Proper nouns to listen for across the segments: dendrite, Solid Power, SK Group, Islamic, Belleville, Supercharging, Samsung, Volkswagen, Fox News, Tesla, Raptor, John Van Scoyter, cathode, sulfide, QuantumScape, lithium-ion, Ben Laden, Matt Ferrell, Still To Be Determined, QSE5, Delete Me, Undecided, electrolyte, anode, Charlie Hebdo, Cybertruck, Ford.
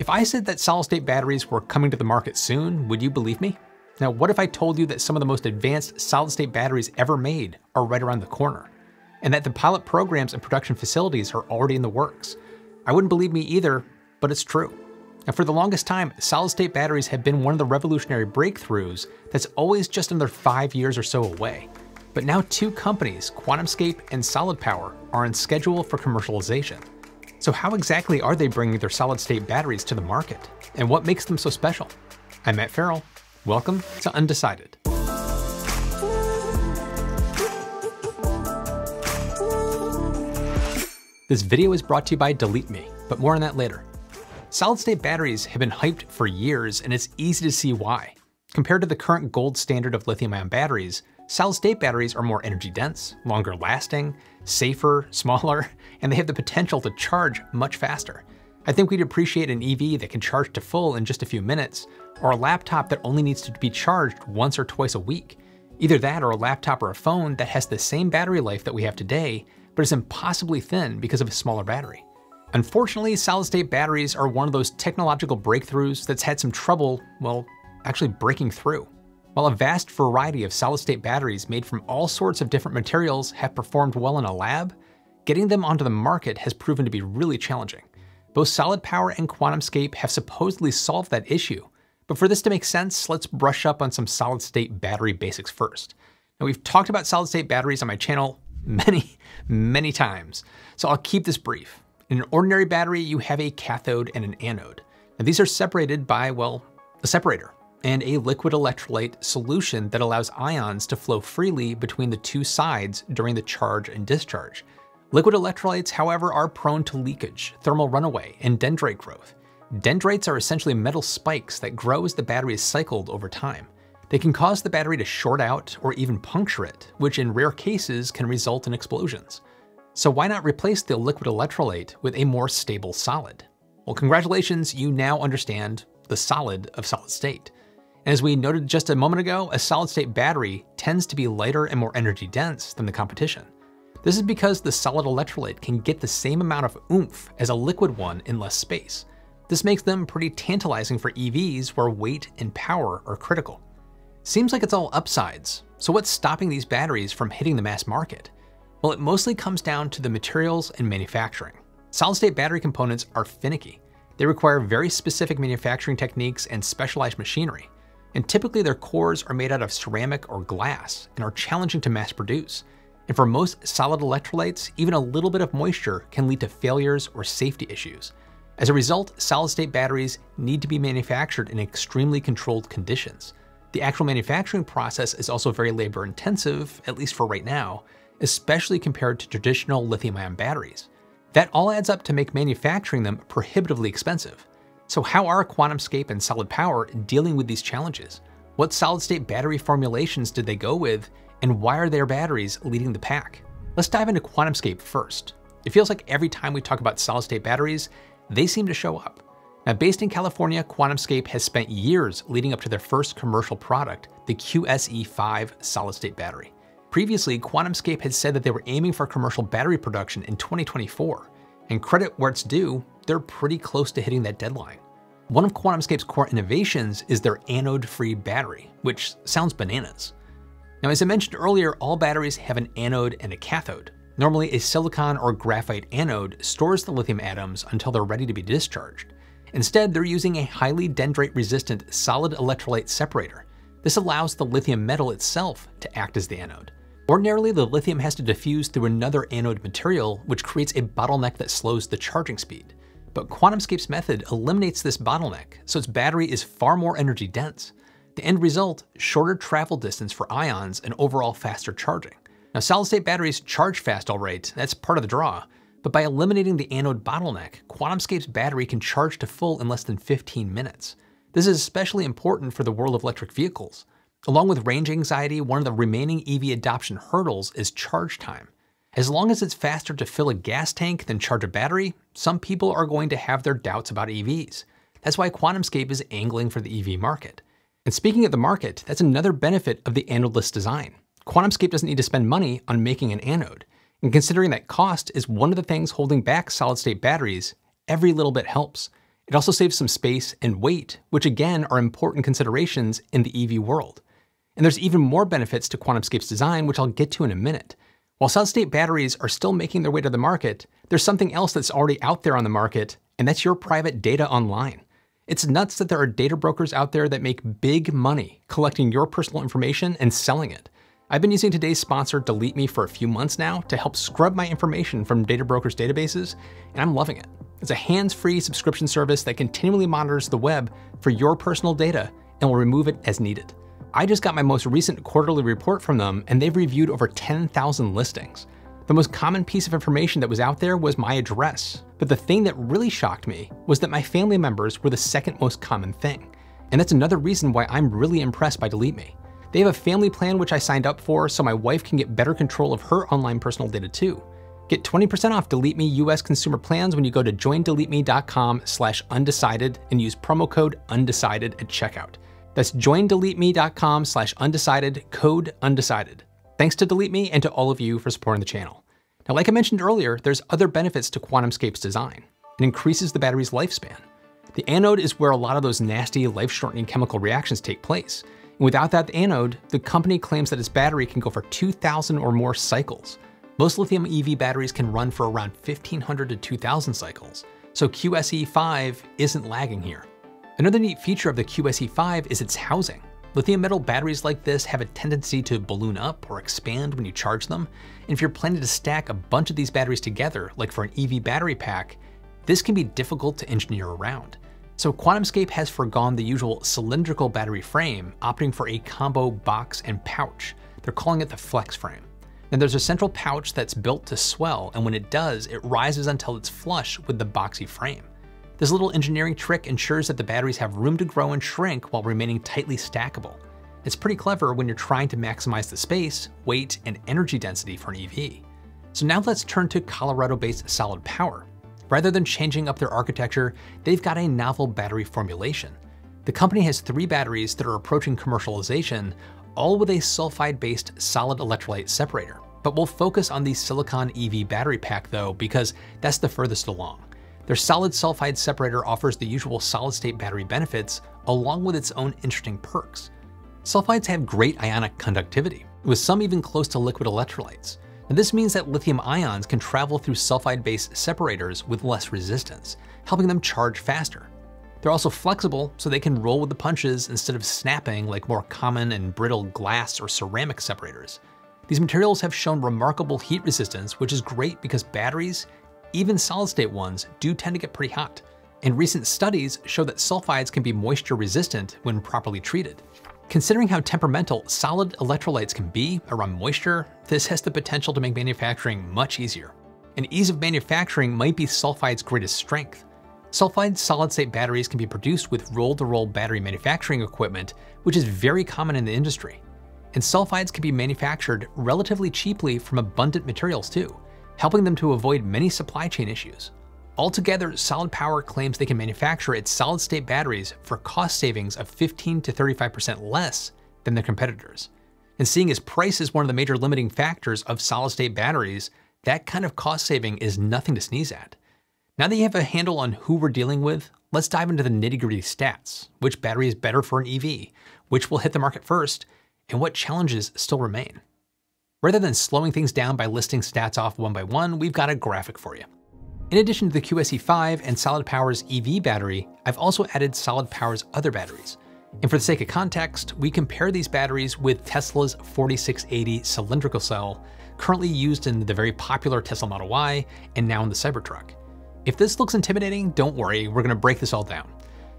If I said that solid-state batteries were coming to the market soon, would you believe me? Now, what if I told you that some of the most advanced solid-state batteries ever made are right around the corner, and that the pilot programs and production facilities are already in the works? I wouldn't believe me either, but it's true. Now, for the longest time, solid-state batteries have been one of the revolutionary breakthroughs that's always just another 5 years or so away. But now two companies, QuantumScape and Solid Power, are on schedule for commercialization. So how exactly are they bringing their solid-state batteries to the market? And what makes them so special? I'm Matt Ferrell. Welcome to Undecided. This video is brought to you by Delete Me, but more on that later. Solid-state batteries have been hyped for years, and it's easy to see why. Compared to the current gold standard of lithium-ion batteries, solid-state batteries are more energy-dense, longer-lasting, safer, smaller, and they have the potential to charge much faster. I think we'd appreciate an EV that can charge to full in just a few minutes, or a laptop that only needs to be charged once or twice a week. Either that or a laptop or a phone that has the same battery life that we have today, but is impossibly thin because of a smaller battery. Unfortunately, solid-state batteries are one of those technological breakthroughs that's had some trouble, well, actually breaking through. While a vast variety of solid-state batteries made from all sorts of different materials have performed well in a lab, getting them onto the market has proven to be really challenging. Both Solid Power and QuantumScape have supposedly solved that issue, but for this to make sense, let's brush up on some solid-state battery basics first. Now, we've talked about solid-state batteries on my channel many times, so I'll keep this brief. In an ordinary battery, you have a cathode and an anode. Now, these are separated by, well, a separator and a liquid electrolyte solution that allows ions to flow freely between the two sides during the charge and discharge. Liquid electrolytes, however, are prone to leakage, thermal runaway, and dendrite growth. Dendrites are essentially metal spikes that grow as the battery is cycled over time. They can cause the battery to short out or even puncture it, which in rare cases can result in explosions. So why not replace the liquid electrolyte with a more stable solid? Well, congratulations, you now understand the solid of solid state. As we noted just a moment ago, a solid-state battery tends to be lighter and more energy-dense than the competition. This is because the solid electrolyte can get the same amount of oomph as a liquid one in less space. This makes them pretty tantalizing for EVs where weight and power are critical. Seems like it's all upsides, so what's stopping these batteries from hitting the mass market? Well, it mostly comes down to the materials and manufacturing. Solid-state battery components are finicky. They require very specific manufacturing techniques and specialized machinery. And typically their cores are made out of ceramic or glass and are challenging to mass produce. And for most solid electrolytes, even a little bit of moisture can lead to failures or safety issues. As a result, solid-state batteries need to be manufactured in extremely controlled conditions. The actual manufacturing process is also very labor-intensive, at least for right now, especially compared to traditional lithium-ion batteries. That all adds up to make manufacturing them prohibitively expensive. So how are QuantumScape and Solid Power dealing with these challenges? What solid-state battery formulations did they go with, and why are their batteries leading the pack? Let's dive into QuantumScape first. It feels like every time we talk about solid-state batteries, they seem to show up. Now, based in California, QuantumScape has spent years leading up to their first commercial product, the QSE5 solid-state battery. Previously, QuantumScape had said that they were aiming for commercial battery production in 2024, and credit where it's due, they're pretty close to hitting that deadline. One of QuantumScape's core innovations is their anode-free battery, which sounds bananas. Now, as I mentioned earlier, all batteries have an anode and a cathode. Normally, a silicon or graphite anode stores the lithium atoms until they're ready to be discharged. Instead, they're using a highly dendrite-resistant solid electrolyte separator. This allows the lithium metal itself to act as the anode. Ordinarily, the lithium has to diffuse through another anode material, which creates a bottleneck that slows the charging speed. But QuantumScape's method eliminates this bottleneck, so its battery is far more energy dense. The end result, shorter travel distance for ions and overall faster charging. Now, solid-state batteries charge fast, all right, that's part of the draw, but by eliminating the anode bottleneck, QuantumScape's battery can charge to full in less than 15 minutes. This is especially important for the world of electric vehicles. Along with range anxiety, one of the remaining EV adoption hurdles is charge time. As long as it's faster to fill a gas tank than charge a battery, some people are going to have their doubts about EVs. That's why QuantumScape is angling for the EV market. And speaking of the market, that's another benefit of the anodeless design. QuantumScape doesn't need to spend money on making an anode. And considering that cost is one of the things holding back solid-state batteries, every little bit helps. It also saves some space and weight, which again are important considerations in the EV world. And there's even more benefits to QuantumScape's design, which I'll get to in a minute. While solid-state batteries are still making their way to the market, there's something else that's already out there on the market, and that's your private data online. It's nuts that there are data brokers out there that make big money collecting your personal information and selling it. I've been using today's sponsor, Delete Me, for a few months now to help scrub my information from data brokers' databases, and I'm loving it. It's a hands-free subscription service that continually monitors the web for your personal data and will remove it as needed. I just got my most recent quarterly report from them, and they've reviewed over 10,000 listings. The most common piece of information that was out there was my address. But the thing that really shocked me was that my family members were the second most common thing. And that's another reason why I'm really impressed by Delete Me. They have a family plan which I signed up for so my wife can get better control of her online personal data too. Get 20% off Delete Me US consumer plans when you go to joindeleteme.com/undecided and use promo code undecided at checkout. That's joindeleteme.com/undecided, code undecided. Thanks to Delete Me and to all of you for supporting the channel. Now, like I mentioned earlier, there's other benefits to QuantumScape's design. It increases the battery's lifespan. The anode is where a lot of those nasty life-shortening chemical reactions take place. And without that anode, the company claims that its battery can go for 2,000 or more cycles. Most lithium EV batteries can run for around 1,500 to 2,000 cycles. So QSE5 isn't lagging here. Another neat feature of the QSE5 is its housing. Lithium metal batteries like this have a tendency to balloon up or expand when you charge them. And if you're planning to stack a bunch of these batteries together, like for an EV battery pack, this can be difficult to engineer around. So QuantumScape has forgone the usual cylindrical battery frame, opting for a combo box and pouch. They're calling it the Flex frame. And there's a central pouch that's built to swell, and when it does, it rises until it's flush with the boxy frame. This little engineering trick ensures that the batteries have room to grow and shrink while remaining tightly stackable. It's pretty clever when you're trying to maximize the space, weight, and energy density for an EV. So now let's turn to Colorado-based Solid Power. Rather than changing up their architecture, they've got a novel battery formulation. The company has 3 batteries that are approaching commercialization, all with a sulfide-based solid electrolyte separator. But we'll focus on the silicon EV battery pack though, because that's the furthest along. Their solid sulfide separator offers the usual solid-state battery benefits, along with its own interesting perks. Sulfides have great ionic conductivity, with some even close to liquid electrolytes. And this means that lithium ions can travel through sulfide-based separators with less resistance, helping them charge faster. They're also flexible, so they can roll with the punches instead of snapping like more common and brittle glass or ceramic separators. These materials have shown remarkable heat resistance, which is great because batteries, even solid-state ones, do tend to get pretty hot. And recent studies show that sulfides can be moisture-resistant when properly treated. Considering how temperamental solid electrolytes can be around moisture, this has the potential to make manufacturing much easier. And ease of manufacturing might be sulfide's greatest strength. Sulfide solid-state batteries can be produced with roll-to-roll battery manufacturing equipment, which is very common in the industry. And sulfides can be manufactured relatively cheaply from abundant materials too, helping them to avoid many supply chain issues. Altogether, Solid Power claims they can manufacture its solid-state batteries for cost savings of 15 to 35% less than their competitors. And seeing as price is one of the major limiting factors of solid-state batteries, that kind of cost saving is nothing to sneeze at. Now that you have a handle on who we're dealing with, let's dive into the nitty-gritty stats. Which battery is better for an EV? Which will hit the market first? And what challenges still remain? Rather than slowing things down by listing stats off one by one, we've got a graphic for you. In addition to the QSE5 and Solid Power's EV battery, I've also added Solid Power's other batteries. And for the sake of context, we compare these batteries with Tesla's 4680 cylindrical cell, currently used in the very popular Tesla Model Y and now in the Cybertruck. If this looks intimidating, don't worry, we're going to break this all down.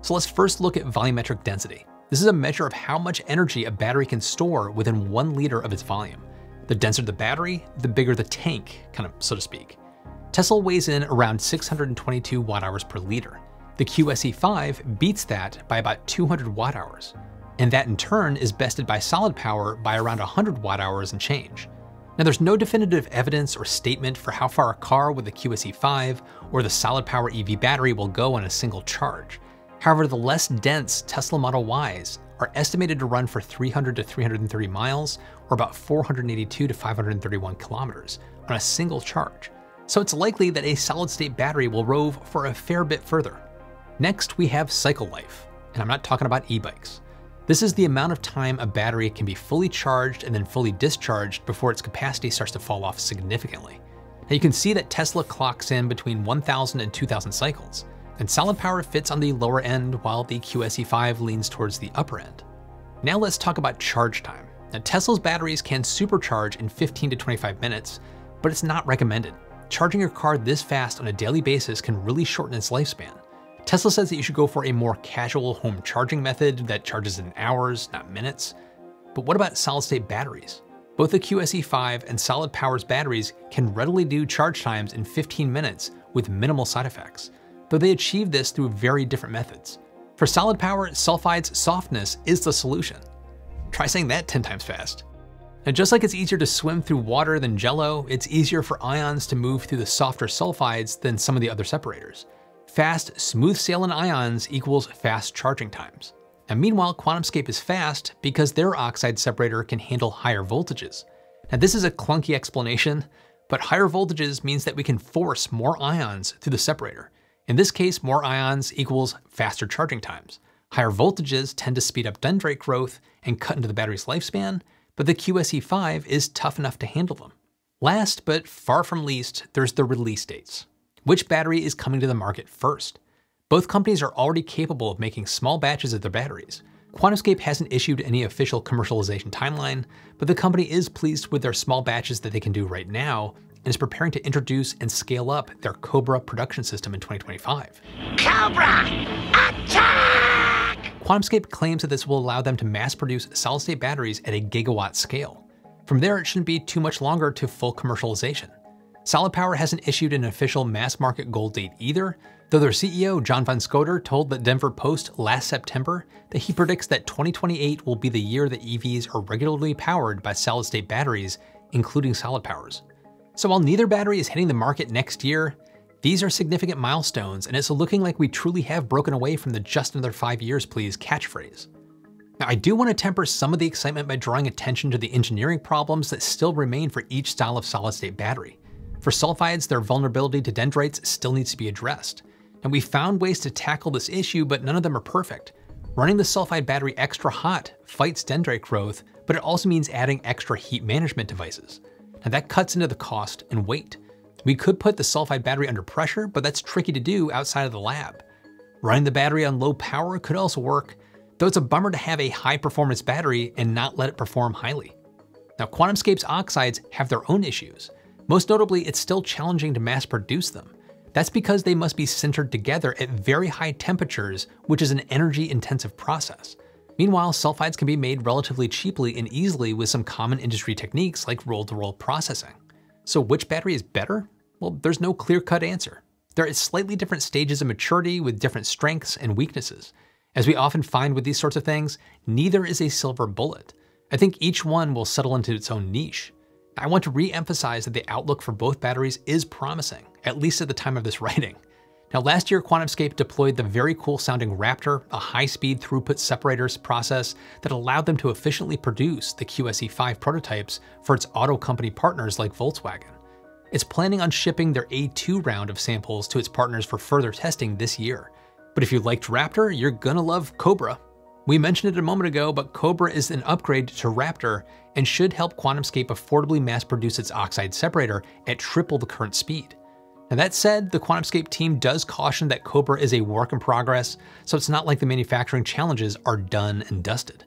So let's first look at volumetric density. This is a measure of how much energy a battery can store within 1 liter of its volume. The denser the battery, the bigger the tank, kind of, so to speak. Tesla weighs in around 622 watt-hours per liter. The QSE5 beats that by about 200 watt-hours. And that in turn is bested by Solid Power by around 100 watt-hours and change. Now there's no definitive evidence or statement for how far a car with the QSE5 or the Solid Power EV battery will go on a single charge. However, the less dense Tesla Model Ys are estimated to run for 300 to 330 miles, or about 482 to 531 kilometers on a single charge. So it's likely that a solid-state battery will rove for a fair bit further. Next, we have cycle life, and I'm not talking about e-bikes. This is the amount of time a battery can be fully charged and then fully discharged before its capacity starts to fall off significantly. Now you can see that Tesla clocks in between 1,000 and 2,000 cycles, and Solid Power fits on the lower end while the QSE5 leans towards the upper end. Now let's talk about charge time. Now Tesla's batteries can supercharge in 15 to 25 minutes, but it's not recommended. Charging your car this fast on a daily basis can really shorten its lifespan. Tesla says that you should go for a more casual home charging method that charges in hours, not minutes. But what about solid-state batteries? Both the QSE5 and Solid Power's batteries can readily do charge times in 15 minutes with minimal side effects, though they achieve this through very different methods. For Solid Power, sulfide's softness is the solution. Try saying that 10 times fast. Now, just like it's easier to swim through water than Jell-O, it's easier for ions to move through the softer sulfides than some of the other separators. Fast, smooth sailing ions equals fast charging times. And meanwhile, QuantumScape is fast because their oxide separator can handle higher voltages. Now this is a clunky explanation, but higher voltages means that we can force more ions through the separator. In this case, more ions equals faster charging times. Higher voltages tend to speed up dendrite growth and cut into the battery's lifespan, but the QSE5 is tough enough to handle them. Last, but far from least, there's the release dates. Which battery is coming to the market first? Both companies are already capable of making small batches of their batteries. QuantumScape hasn't issued any official commercialization timeline, but the company is pleased with their small batches that they can do right now and is preparing to introduce and scale up their Cobra production system in 2025. Cobra, attack! QuantumScape claims that this will allow them to mass produce solid-state batteries at a gigawatt scale. From there, it shouldn't be too much longer to full commercialization. Solid Power hasn't issued an official mass market goal date either, though their CEO, John Van Scoyter, told the Denver Post last September that he predicts that 2028 will be the year that EVs are regularly powered by solid-state batteries, including Solid Power's. So while neither battery is hitting the market next year, these are significant milestones, and it's looking like we truly have broken away from the "just another 5 years, please" catchphrase. Now, I do want to temper some of the excitement by drawing attention to the engineering problems that still remain for each style of solid-state battery. For sulfides, their vulnerability to dendrites still needs to be addressed. And we found ways to tackle this issue, but none of them are perfect. Running the sulfide battery extra hot fights dendrite growth, but it also means adding extra heat management devices. Now that cuts into the cost and weight. We could put the sulfide battery under pressure, but that's tricky to do outside of the lab. Running the battery on low power could also work, though it's a bummer to have a high performance battery and not let it perform highly. Now QuantumScape's oxides have their own issues. Most notably, it's still challenging to mass produce them. That's because they must be sintered together at very high temperatures, which is an energy-intensive process. Meanwhile, sulfides can be made relatively cheaply and easily with some common industry techniques like roll-to-roll processing. So which battery is better? Well, there's no clear-cut answer. They're at slightly different stages of maturity with different strengths and weaknesses. As we often find with these sorts of things, neither is a silver bullet. I think each one will settle into its own niche. I want to re-emphasize that the outlook for both batteries is promising, at least at the time of this writing. Now, last year, QuantumScape deployed the very cool-sounding Raptor, a high-speed throughput separators process that allowed them to efficiently produce the QSE5 prototypes for its auto company partners like Volkswagen. It's planning on shipping their A2 round of samples to its partners for further testing this year. But if you liked Raptor, you're gonna love Cobra. We mentioned it a moment ago, but Cobra is an upgrade to Raptor and should help QuantumScape affordably mass produce its oxide separator at triple the current speed. Now that said, the QuantumScape team does caution that Cobra is a work in progress, so it's not like the manufacturing challenges are done and dusted.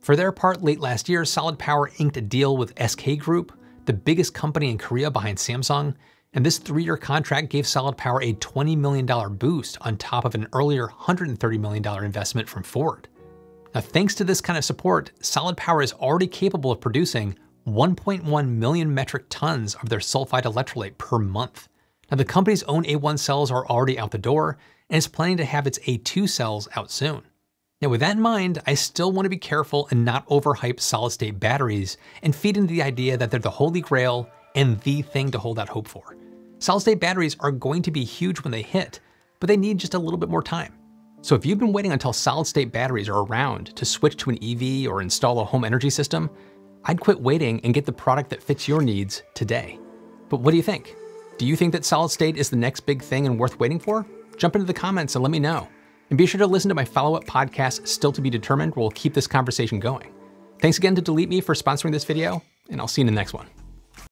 For their part, late last year, Solid Power inked a deal with SK Group, the biggest company in Korea behind Samsung, and this 3-year contract gave Solid Power a $20 million boost on top of an earlier $130 million investment from Ford. Now, thanks to this kind of support, Solid Power is already capable of producing 1.1 million metric tons of their sulfide electrolyte per month. Now, the company's own A1 cells are already out the door, and it's planning to have its A2 cells out soon. Now, with that in mind, I still want to be careful and not overhype solid-state batteries and feed into the idea that they're the holy grail and the thing to hold out hope for. Solid-state batteries are going to be huge when they hit, but they need just a little bit more time. So if you've been waiting until solid-state batteries are around to switch to an EV or install a home energy system, I'd quit waiting and get the product that fits your needs today. But what do you think? Do you think that solid-state is the next big thing and worth waiting for? Jump into the comments and let me know. And be sure to listen to my follow-up podcast, Still To Be Determined, where we'll keep this conversation going. Thanks again to Delete Me for sponsoring this video, and I'll see you in the next one.